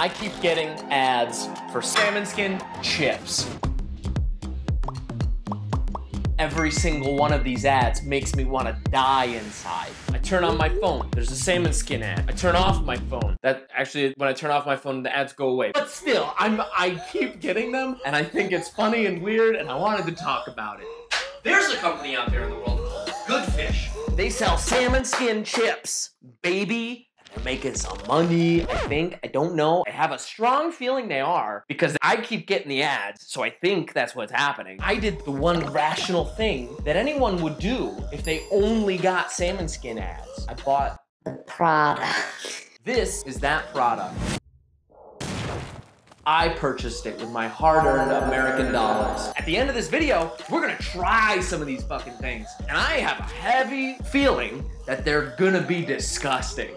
I keep getting ads for salmon skin chips. Every single one of these ads makes me want to die inside. I turn on my phone, there's a salmon skin ad. I turn off my phone. That actually, when I turn off my phone, the ads go away. But still, I keep getting them, and I think it's funny and weird, and I wanted to talk about it. There's a company out there in the world called Goodfish. They sell salmon skin chips, baby. They're making some money, I think. I don't know. I have a strong feeling they are because I keep getting the ads, so I think that's what's happening. I did the one rational thing that anyone would do if they only got salmon skin ads. I bought the product. This is that product. I purchased it with my hard-earned American dollars. At the end of this video, we're gonna try some of these fucking things. And I have a heavy feeling that they're gonna be disgusting.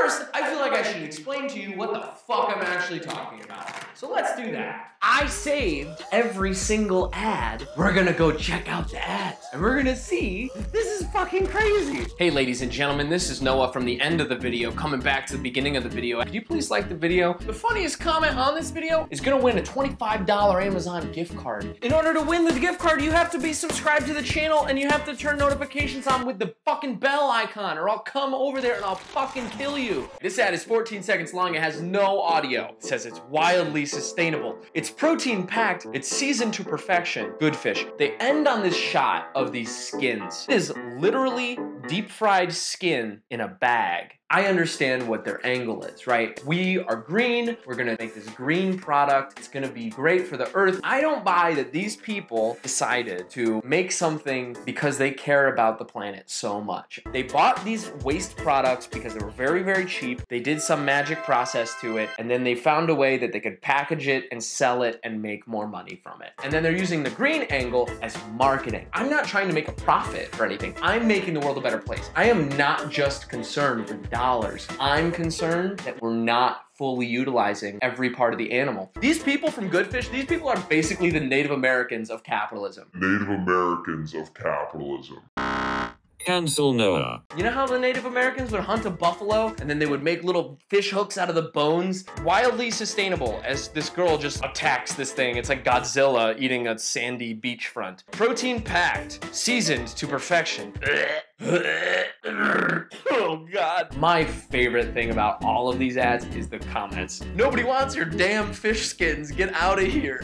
First, I feel like I should explain to you what the fuck I'm actually talking about. So let's do that. I saved every single ad. We're gonna go check out the ads and we're gonna see if this is fucking crazy. Hey ladies and gentlemen, this is Noah from the end of the video, coming back to the beginning of the video. Could you please like the video? The funniest comment on this video is gonna win a $25 Amazon gift card. In order to win the gift card, you have to be subscribed to the channel and you have to turn notifications on with the fucking bell icon, or I'll come over there and I'll fucking kill you. This ad is 14 seconds long, it has no audio. It says it's wildly sustainable. It's protein packed, it's seasoned to perfection. Goodfish. They end on this shot of these skins. It is literally deep fried skin in a bag. I understand what their angle is, right? We are green, we're gonna make this green product, it's gonna be great for the earth. I don't buy that these people decided to make something because they care about the planet so much. They bought these waste products because they were very, very cheap. They did some magic process to it, and then they found a way that they could package it and sell it and make more money from it. And then they're using the green angle as marketing. I'm not trying to make a profit or anything. I'm making the world a better place. I am not just concerned with dollars. I'm concerned that we're not fully utilizing every part of the animal. These people from Goodfish, these people are basically the Native Americans of capitalism. Native Americans of capitalism. Cancel Noah. You know how the Native Americans would hunt a buffalo and then they would make little fish hooks out of the bones? Wildly sustainable, as this girl just attacks this thing. It's like Godzilla eating a sandy beachfront. Protein packed, seasoned to perfection. Oh God. My favorite thing about all of these ads is the comments. Nobody wants your damn fish skins. Get out of here.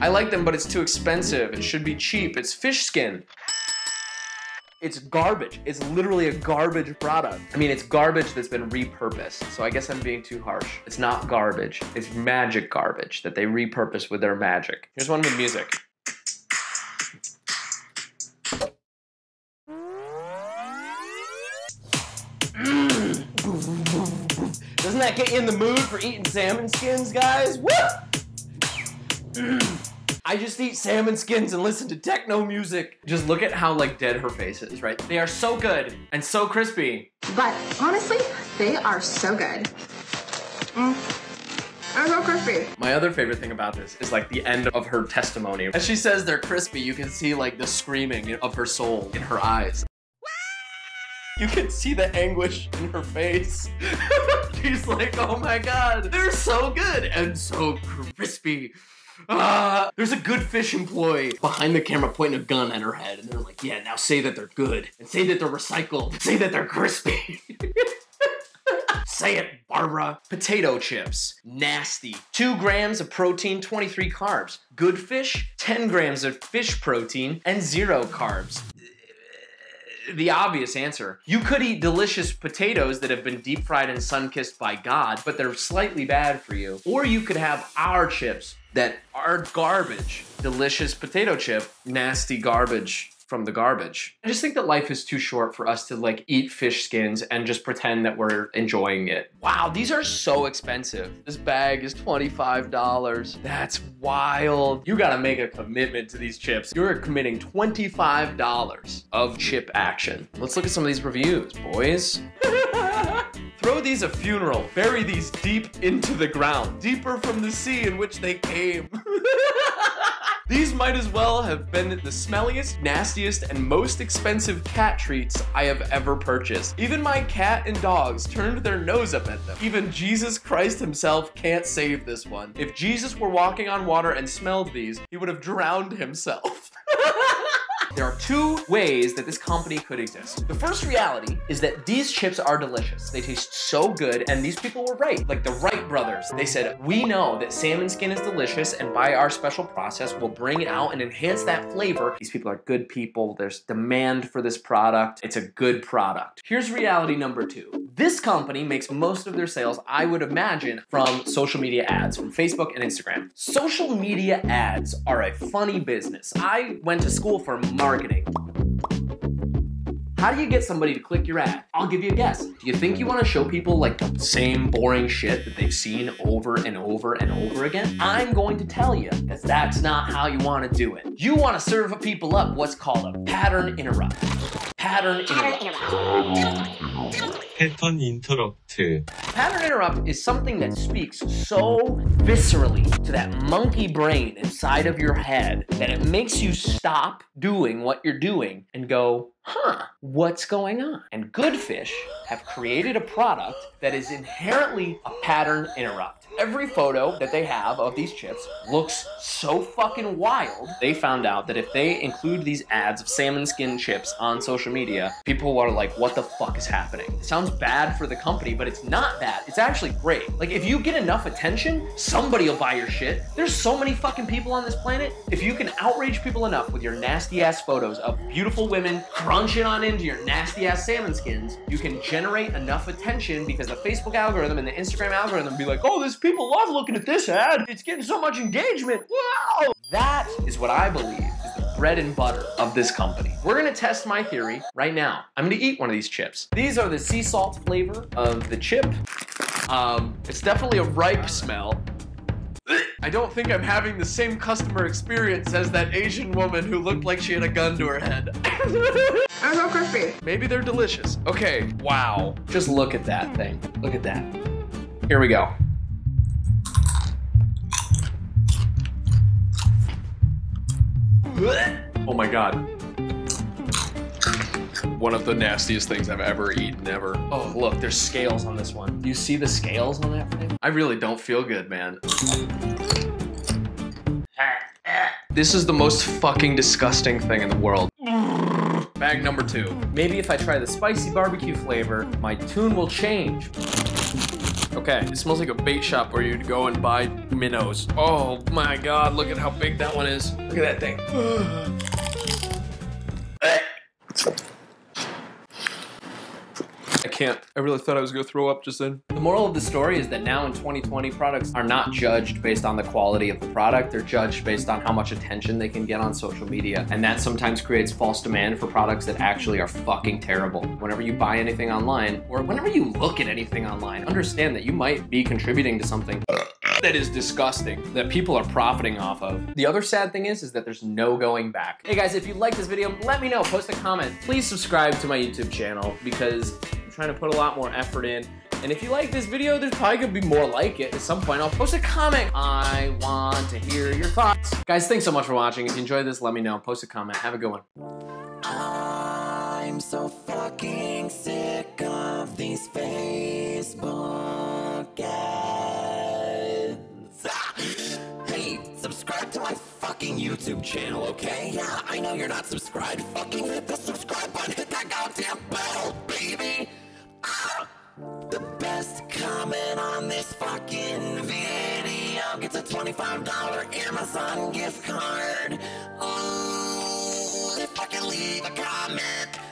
I like them, but it's too expensive. It should be cheap. It's fish skin. It's garbage. It's literally a garbage product. I mean, it's garbage that's been repurposed. So I guess I'm being too harsh. It's not garbage. It's magic garbage that they repurpose with their magic. Here's one with music. Doesn't that get you in the mood for eating salmon skins, guys? Woo! I just eat salmon skins and listen to techno music. Just look at how like dead her face is, right? They are so good and so crispy. But honestly, they are so good. They're so crispy. My other favorite thing about this is like the end of her testimony. As she says they're crispy, you can see like the screaming of her soul in her eyes. You can see the anguish in her face. She's like, oh my God, they're so good and so crispy. There's a Goodfish employee behind the camera pointing a gun at her head, and they're like, yeah, now say that they're good, and say that they're recycled, say that they're crispy. Say it, Barbara. Potato chips, nasty. 2 grams of protein, 23 carbs. Goodfish, 10 grams of fish protein, and 0 carbs. The obvious answer. You could eat delicious potatoes that have been deep fried and sun-kissed by God, but they're slightly bad for you. Or you could have our chips that are garbage. Delicious potato chip, nasty garbage from the garbage. I just think that life is too short for us to like eat fish skins and just pretend that we're enjoying it. Wow, these are so expensive. This bag is $25. That's wild. You gotta make a commitment to these chips. You're committing $25 of chip action. Let's look at some of these reviews, boys. Throw these a funeral. Bury these deep into the ground. Deeper from the sea in which they came. These might as well have been the smelliest, nastiest, and most expensive cat treats I have ever purchased. Even my cat and dogs turned their nose up at them. Even Jesus Christ himself can't save this one. If Jesus were walking on water and smelled these, he would have drowned himself. There are two ways that this company could exist. The first reality is that these chips are delicious. They taste so good, and these people were right. Like the Wright brothers, they said, we know that salmon skin is delicious, and by our special process, we'll bring it out and enhance that flavor. These people are good people. There's demand for this product. It's a good product. Here's reality number two. This company makes most of their sales, I would imagine, from social media ads, from Facebook and Instagram. Social media ads are a funny business. I went to school for marketing. How do you get somebody to click your ad? I'll give you a guess. Do you think you want to show people like the same boring shit that they've seen over and over and over again? I'm going to tell you, because that's not how you want to do it. You want to serve people up what's called a pattern interrupt. Pattern interrupt is something that speaks so viscerally to that monkey brain inside of your head that it makes you stop doing what you're doing and go, huh, what's going on? And Goodfish have created a product that is inherently a pattern interrupt. Every photo that they have of these chips looks so fucking wild. They found out that if they include these ads of salmon skin chips on social media, people are like, what the fuck is happening? It sounds bad for the company, but it's not bad. It's actually great. Like, if you get enough attention, somebody will buy your shit. There's so many fucking people on this planet. If you can outrage people enough with your nasty ass photos of beautiful women punch it on into your nasty ass salmon skins, you can generate enough attention because the Facebook algorithm and the Instagram algorithm be like, oh, these people love looking at this ad. It's getting so much engagement. Wow. That is what I believe is the bread and butter of this company. We're gonna test my theory right now. I'm gonna eat one of these chips. These are the sea salt flavor of the chip. It's definitely a ripe smell. I don't think I'm having the same customer experience as that Asian woman who looked like she had a gun to her head. I love coffee. Maybe they're delicious. Okay, wow. Just look at that thing. Look at that. Here we go. Oh my God. One of the nastiest things I've ever eaten, ever. Oh, look, there's scales on this one. You see the scales on that thing? I really don't feel good, man. This is the most fucking disgusting thing in the world. Bag number two. Maybe if I try the spicy barbecue flavor, my tune will change. Okay, it smells like a bait shop where you'd go and buy minnows. Oh my God, look at how big that one is. Look at that thing. I can't. I really thought I was gonna throw up just then. The moral of the story is that now in 2020, products are not judged based on the quality of the product. They're judged based on how much attention they can get on social media. And that sometimes creates false demand for products that actually are fucking terrible. Whenever you buy anything online, or whenever you look at anything online, understand that you might be contributing to something that is disgusting, that people are profiting off of. The other sad thing is that there's no going back. Hey guys, if you like this video, let me know, post a comment. Please subscribe to my YouTube channel because I'm trying to put a lot more effort in. And if you like this video, there's probably gonna be more like it. At some point, I'll post a comment. I want to hear your thoughts. Guys, thanks so much for watching. If you enjoyed this, let me know, post a comment. Have a good one. I'm so fucking sick of these Facebook ads. Hey, subscribe to my fucking YouTube channel, okay? Yeah, I know you're not subscribed. Fucking hit the subscribe button, hit that goddamn bell, baby! Ah, the best comment on this fucking video gets a $25 Amazon gift card. Oh, if I can leave a comment.